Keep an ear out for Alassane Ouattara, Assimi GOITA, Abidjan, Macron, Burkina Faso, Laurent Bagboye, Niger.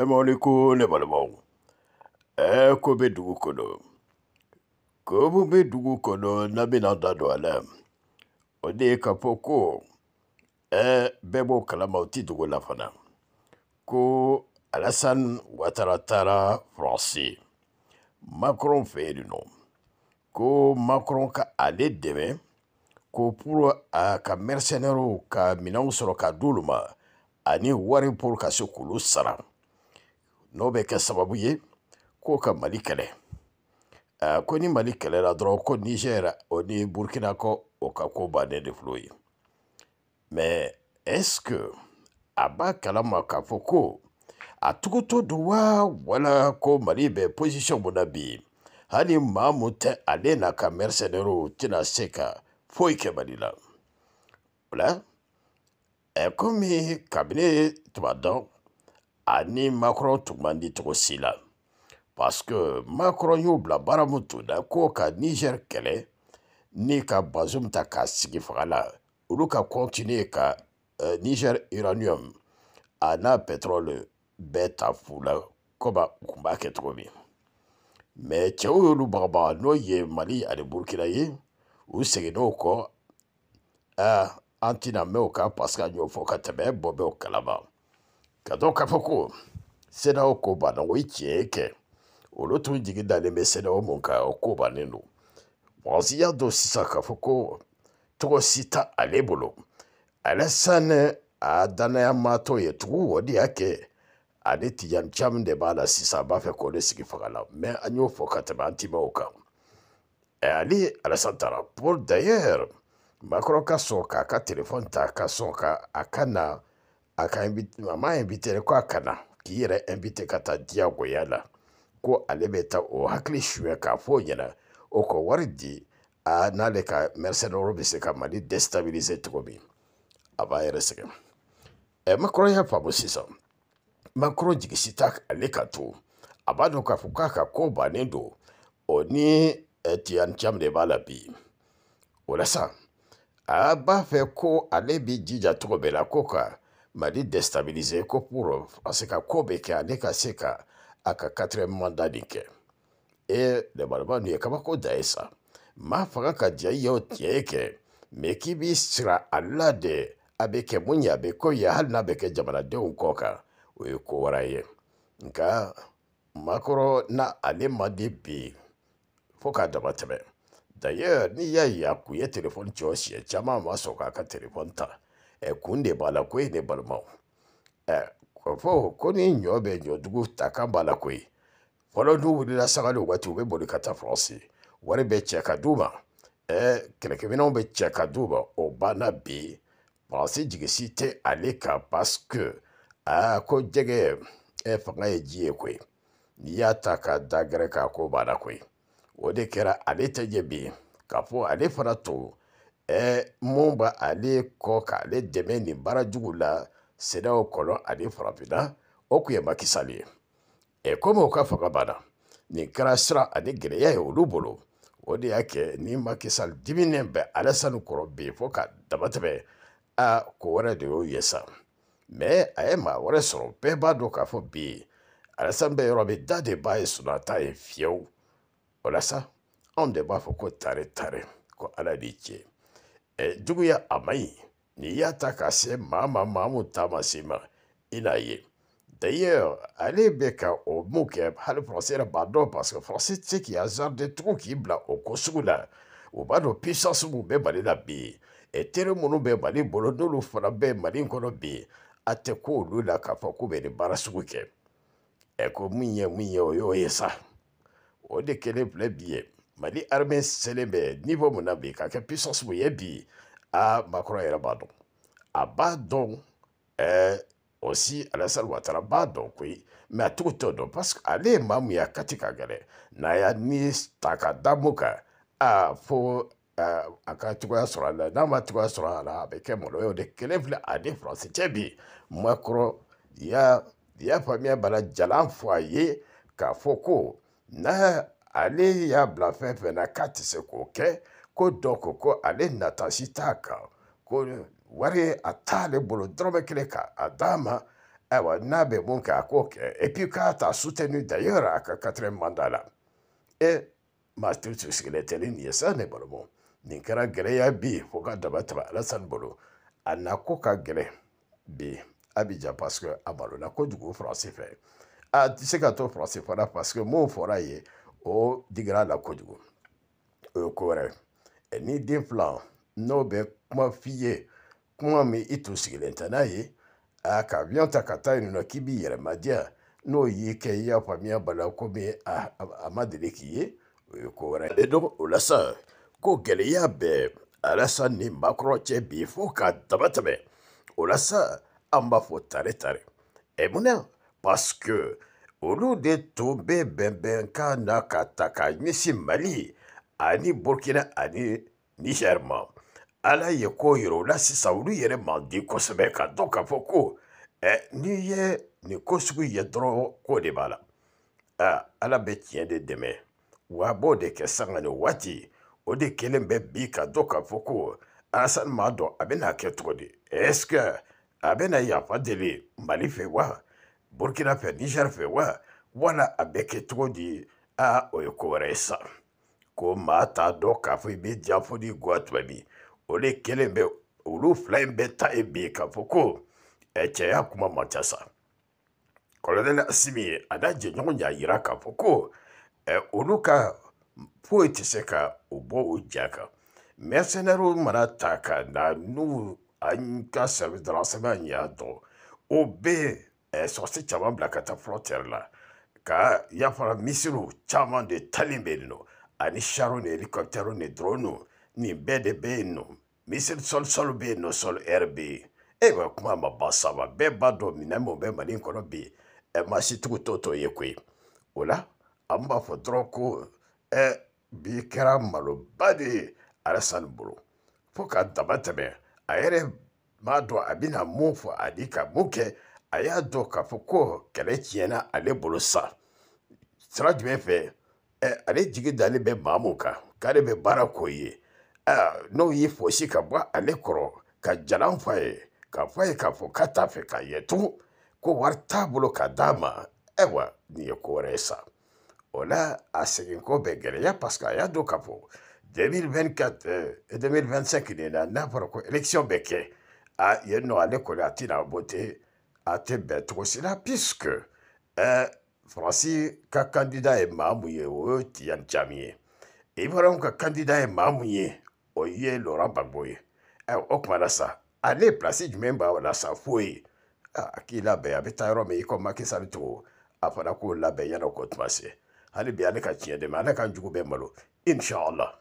Emoniku Nebalabong. Ekobe Dugukodo. Kobube Dugukodo Nabinanda Doualem. Ode Kapoko. Bebo Kalamauti Dugulafana. Ko Alassane Ouattara Français. Macron fait du nom. Ko Macron ka allé demain. Ko pour ka mercenaire ka minaw soro ka duluma ani wari pour ka sokulu sara no be ka sababu ye ko ka malikale ko ni malikale la dro ko Niger o ni Burkina ko o ka ko bané de floye mais est-ce que aba kala makafoko atukoto dowa wala ko malibe position bonabi hani mamute alena ka mercenaire tina seka foi que badila voilà et comme cabinet tobadon ani Macron tout mandi trop sila parce que Macron yo bla baramutu da ko ka Niger kele ni ka bazum ta kasigi fala uluka continuer ka Niger uranium ana pétrole beta fula koba kumba ke trobi mais tchou lu barba no ye Mali ale Burkina ye ou c'est donc anti-naméoka parce qu'il y a un peu de bobo kalaba. Kadoka foko, c'est là au Koba non witieke. Ou l'autre digida de mesena au monka au Koba neno. Wanzia dosisa kafoko, trosita alebolo. Alassane a danayamato et trou au diake. Adeti yam cham de bala si sa bafe kone si kifala. Mais agno fokateba anti-maoka. Et Ali Alassane Ouattara. Pour d'ailleurs, Macron Kassoka, ka téléphone ta Kassoka, Akana, Aka invité, maman invité quoi Akana, qui irait invité Kata Diagoyala, Ko Alebeta ou Hakli Choué Kafoyana, Oko Waridi, A Naleka, Mercedes Robeseka Mali déstabilisé Trobi. Aba Eresek. Et Macron y a famosisa. Macron dit que si tak Alekato, Abano Kafukaka Koba Nendo, Oni. Etian cham de balabi. Ola sa. Aba fe ko alebi jija trobe la koka. Mali déstabiliser ko pour aseka kobe ke aleka seka aka 4e mandat dike. E de balaba ni kabako daisa. Ma faraka jayo tieke. Mekibi sra alade abeke munya beko ya halna beke jamala de unkoka. Oyo ko waraye. Nka makoro na alema debi. Foka dabatame. D'ailleurs, ni ya ya kuye téléphone tchoshi e chama masoka ka téléphone ta. E kunde bala kwe ne balmao. E kofo koni nyobe nyodugu takambala kwe. Folo nubu nila sagalo watu ube bolikata fransi. Warebe cheka duma. E kelekevina ube cheka duma. Obana bi. Fransi jigisi te aleka paske. A ko jege e fangaye jie kwe. Ni ya taka dagreka ko bala kwe. Odekera ale tejebi kafo ale farato momba ale koka ale demeni barajugula seda okolo ale farapina okuye makisali koma okafaka bana ni krasra ale greya e olubolo ode yake ni makisal diminembe Alassane korobe foka dabatebe a kowara de oyesa me aema wore soro pe bado kafo bi Alassane be robe dade bae sunata e fieu. Ola sa, on deba foko tare, ko ala diche. E dugu ya amai, ni ya takase mamu tamasima, inaye. D'ailleurs, allez beka o mouke, hal français bado, parce que français tse ki azar de trou ki bla o kosula, ou bado puissance mou be bali la bi, et tere mounou be bali bolo nulu fana be malin kono bi, ate ko lula ka foko be de barasuke. E ko mouye oyo yesa. O de kele ple biye, mali armée selebe niveau monabi kake puissance mouye bi a Macron era badon. A badon, aussi Alassane Ouattara badon kwi, mais a tout tono, parce que ale mamu ya katika gale, na ya ni takadamuka, a fo, a katukwa sura la, na matukwa sura la, abeke molo, o de kele ple ade fransi chebi, Macron ya famia bala jalan foye, ka foko, na ale ya blafen fena kati se koke ko doko ko ale natashitaka ko wari atale bolo drome kleka adama Et puis quand tu as soutenu d'ailleurs à 4e mandat là, et ma structure ce qu'il était lié ça n'est pas bon. Ninkara greya bi foka dabataba Alassane bolo anakoka gre bi Abidjan parce que amalo la ko dugu français fait. Ah tu sais qu'ato français fera parce que mon foraye au digra la ko dugu. Au Corée et ni des plans nobe kuma fiye kuma mi itu ce qu'il était naie. A kavianta kata ino kibi yere madia no yike ya pamia balakome a madeleki ko re do Alassane ko geleya be Alassane ni Macron che bi foka tabatame Alassane amba fo tare e mona parce que au lieu de tomber ben kana kataka misi Mali ani Burkina ani Niger ma ala ye ko yoro la si saulu yere mandi kosbe ka doka foko ni ye ni kosugu ye dro ko de bala ala betien de demain wa bode ke sangane wati o de kelembe bi ka doka foko Alassane mado abena ke trodi est-ce que abena ya fa dele Mali fe wa Burkina fe Niger fe wa wala abeke trodi a oyokoresa ko mata doka fe be jafodi gotwami ole kelembe ulu flambe ta ebe kafoko eche ya kuma matasa kolonel asimi adaje nyonya ira kafoko uluka poeti seka ubo ujaka mercenaire marataka na nu anka service de renseignement do obe sorti chama blakata frontière la ka ya fara misiru chama de talimbelino ani sharon helicoptero ne drono ni bede beno misil sol beno sol rb ewa kuma mabasa ba beba domina mo be mali ko bi e ma situ toto yekwe ola amba fo droko e bi karam malo badi Alassane bulu foka dabatame ayere mado abina mufu adika muke ayado kafuko keletiena ale bulusa trajme fe e ale jigidale be mamuka kare be barakoye no yi fosi ka bwa alekoro ka jalan faye ka fokata fe ka yetu ko warta bulo ka dama ewa ni koresa ola asegin ko begere ya parce que ya do ka fo 2024 et 2025 ni na pour ko élection beke a yeno alekoro atina bote atebe to sila puisque Francis ka candidat e mamuye o tian jamie e voron ka candidat e mamuye oye Laurent Bagboye okmana sa ale place du membre la sa foi ki la be abeta rome iko makisa bitu afana ko la be yana ko tmase ale be ale ka tiede mala kan jugo be malo inshallah.